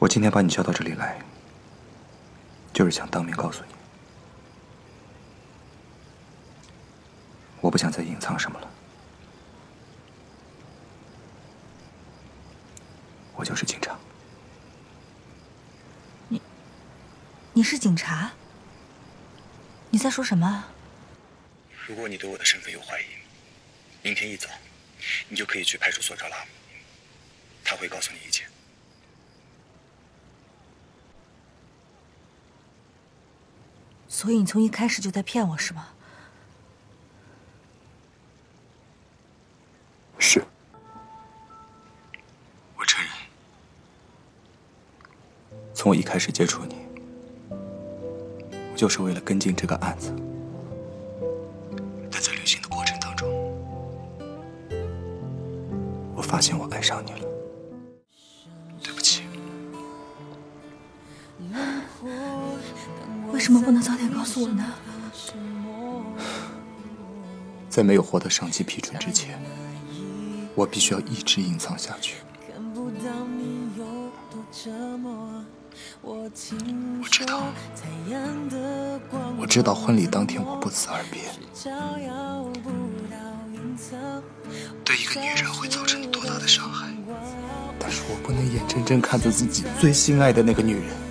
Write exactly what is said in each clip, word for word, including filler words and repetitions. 我今天把你叫到这里来，就是想当面告诉你，我不想再隐藏什么了。我就是警察。你，你是警察？你在说什么？如果你对我的身份有怀疑，明天一早，你就可以去派出所找拉姆，他会告诉你一切。 所以你从一开始就在骗我是吗？是。我承认，从我一开始接触你，我就是为了跟进这个案子。但在旅行的过程当中，我发现我爱上你了。对不起。为什么不能早点告诉我呢？在没有获得上级批准之前，我必须要一直隐藏下去。我知道，我知道婚礼当天我不辞而别，对一个女人会造成多大的伤害？但是我不能眼睁睁看着自己最心爱的那个女人。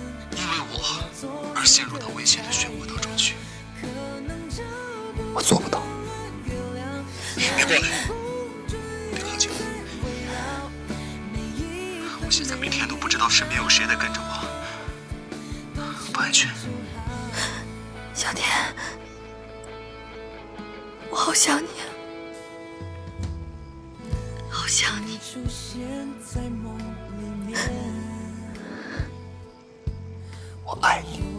我做不到。别过来，别靠近我！我现在每天都不知道身边有谁在跟着我，不安全。小天，我好想你，好想你。我爱你。